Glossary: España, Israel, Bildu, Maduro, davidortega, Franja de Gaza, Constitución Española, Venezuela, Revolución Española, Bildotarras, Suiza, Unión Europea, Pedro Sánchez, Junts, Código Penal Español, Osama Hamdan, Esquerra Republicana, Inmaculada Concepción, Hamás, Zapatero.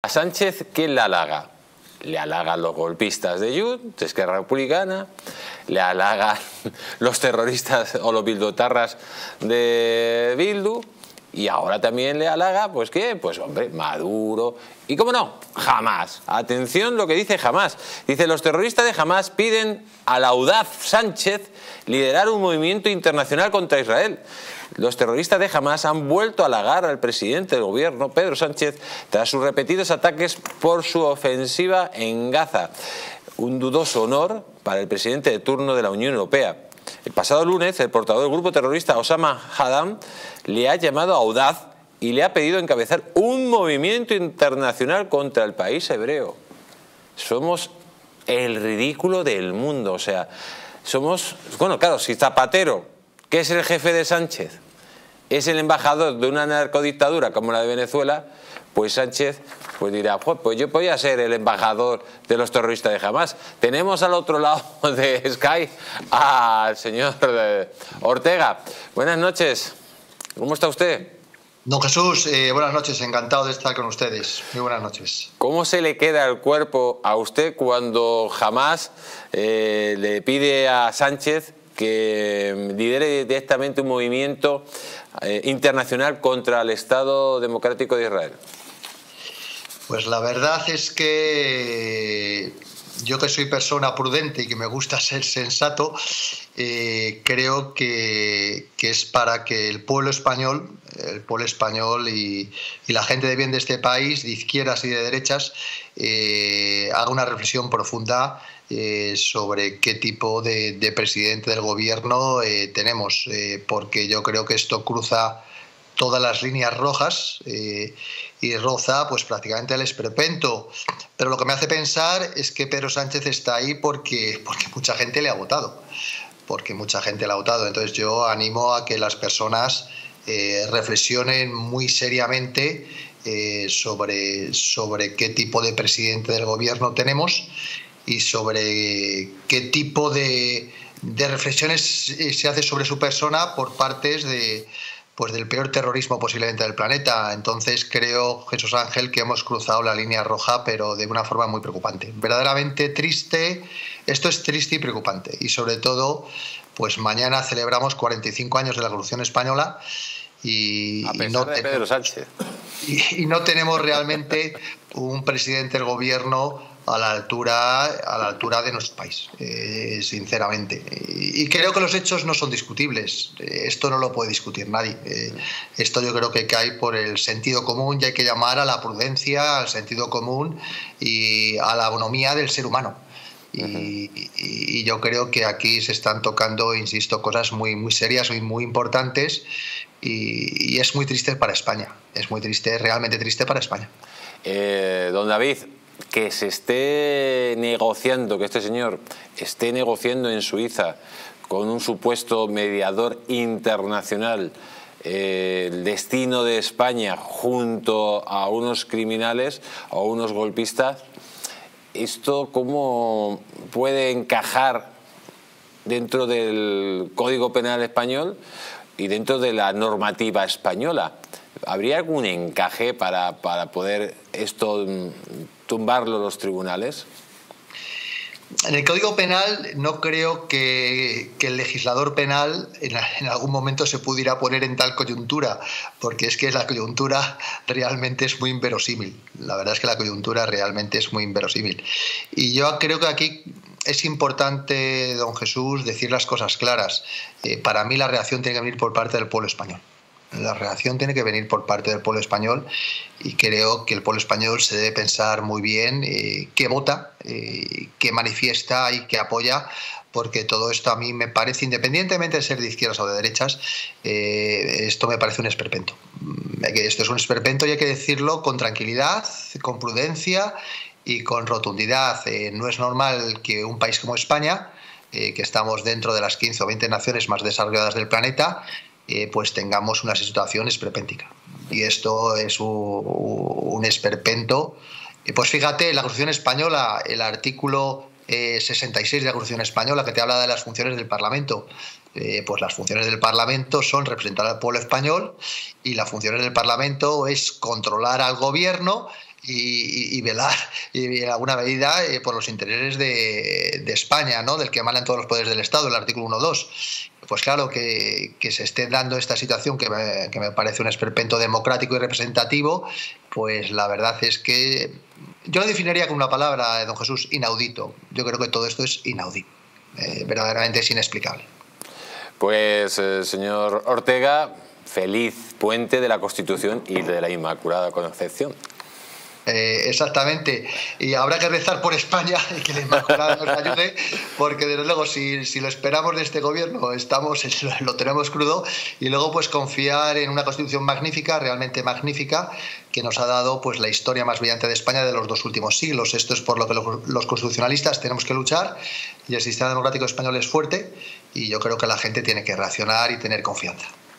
A Sánchez, ¿quién la halaga? Le halagan los golpistas de Junts, de Esquerra Republicana, le halagan los terroristas o los bildotarras de Bildu, y ahora también le halaga, pues ¿qué? Pues hombre, Maduro, y cómo no, Hamás. Atención lo que dice Hamás. Dice, los terroristas de Hamás piden al audaz Sánchez liderar un movimiento internacional contra Israel. Los terroristas de Hamás han vuelto a halagar al presidente del gobierno, Pedro Sánchez, tras sus repetidos ataques por su ofensiva en Gaza. Un dudoso honor para el presidente de turno de la Unión Europea. El pasado lunes, el portavoz del grupo terrorista Osama Hamdan le ha llamado audaz y le ha pedido encabezar un movimiento internacional contra el país hebreo. Somos el ridículo del mundo, o sea, somos... Bueno, claro, si Zapatero, que es el jefe de Sánchez, es el embajador de una narcodictadura como la de Venezuela, pues Sánchez pues dirá, pues yo podía ser el embajador de los terroristas de Hamás. Tenemos al otro lado de Sky al señor Ortega. Buenas noches, ¿cómo está usted? Don Jesús, buenas noches, encantado de estar con ustedes. Muy buenas noches. ¿Cómo se le queda el cuerpo a usted cuando Hamás le pide a Sánchez que lidere directamente un movimiento internacional contra el Estado Democrático de Israel? Pues la verdad es que yo, que soy persona prudente y que me gusta ser sensato, creo que es para que el pueblo español y la gente de bien de este país, de izquierdas y de derechas, haga una reflexión profunda sobre qué tipo de presidente del gobierno tenemos, porque yo creo que esto cruza todas las líneas rojas y roza pues prácticamente al esperpento. Pero lo que me hace pensar es que Pedro Sánchez está ahí porque mucha gente le ha votado, entonces yo animo a que las personas reflexionen muy seriamente sobre qué tipo de presidente del gobierno tenemos y sobre qué tipo de reflexiones se hace sobre su persona por partes del peor terrorismo posiblemente del planeta. Entonces creo, Jesús Ángel, que hemos cruzado la línea roja, pero de una forma muy preocupante. Verdaderamente triste, esto es triste y preocupante. Y sobre todo, pues mañana celebramos 45 años de la Revolución Española y, a pesar de Pedro Sánchez. Y no tenemos realmente un presidente del gobierno a la altura de nuestro país, sinceramente. Y creo que los hechos no son discutibles. Esto no lo puede discutir nadie. Esto yo creo que cae por el sentido común, y hay que llamar a la prudencia, al sentido común y a la autonomía del ser humano. Y yo creo que aquí se están tocando, insisto, cosas muy, muy serias y muy importantes, y es muy triste para España. Es muy triste, realmente triste para España. Don David, que se esté negociando, que este señor esté negociando en Suiza con un supuesto mediador internacional el destino de España junto a unos criminales o unos golpistas, ¿esto cómo puede encajar dentro del Código Penal Español y dentro de la normativa española? ¿Habría algún encaje para poder esto tumbarlo los tribunales? En el Código Penal no creo que el legislador penal en algún momento se pudiera poner en tal coyuntura, porque es que la coyuntura realmente es muy inverosímil. La verdad es que la coyuntura realmente es muy inverosímil. Y yo creo que aquí es importante, don Jesús, decir las cosas claras. Para mí la reacción tiene que venir por parte del pueblo español. La reacción tiene que venir por parte del pueblo español, y creo que el pueblo español se debe pensar muy bien qué vota, qué manifiesta y qué apoya, porque todo esto a mí me parece, independientemente de ser de izquierdas o de derechas, esto me parece un esperpento. Esto es un esperpento y hay que decirlo con tranquilidad, con prudencia y con rotundidad. No es normal que un país como España, que estamos dentro de las 15 o 20 naciones más desarrolladas del planeta, pues tengamos una situación esperpéntica. Y esto es un esperpento. Pues fíjate, la Constitución Española, el artículo 66 de la Constitución Española, que te habla de las funciones del Parlamento. Pues las funciones del Parlamento son representar al pueblo español, y las funciones del Parlamento es controlar al gobierno y velar en alguna medida por los intereses de España, ¿no?, del que emanan todos los poderes del Estado, el artículo 1.2. Pues claro, que se esté dando esta situación que me parece un esperpento democrático y representativo, pues la verdad es que yo lo definiría con una palabra, don Jesús: inaudito. Yo creo que todo esto es inaudito, verdaderamente es inexplicable. Pues, señor Ortega, feliz puente de la Constitución y de la Inmaculada Concepción. Exactamente, y habrá que rezar por España y que la Inmaculada nos ayude, porque desde luego si lo esperamos de este gobierno lo tenemos crudo, y luego pues confiar en una Constitución magnífica, realmente magnífica, que nos ha dado pues la historia más brillante de España de los dos últimos siglos. Esto es por lo que los constitucionalistas tenemos que luchar, y el sistema democrático español es fuerte y yo creo que la gente tiene que reaccionar y tener confianza.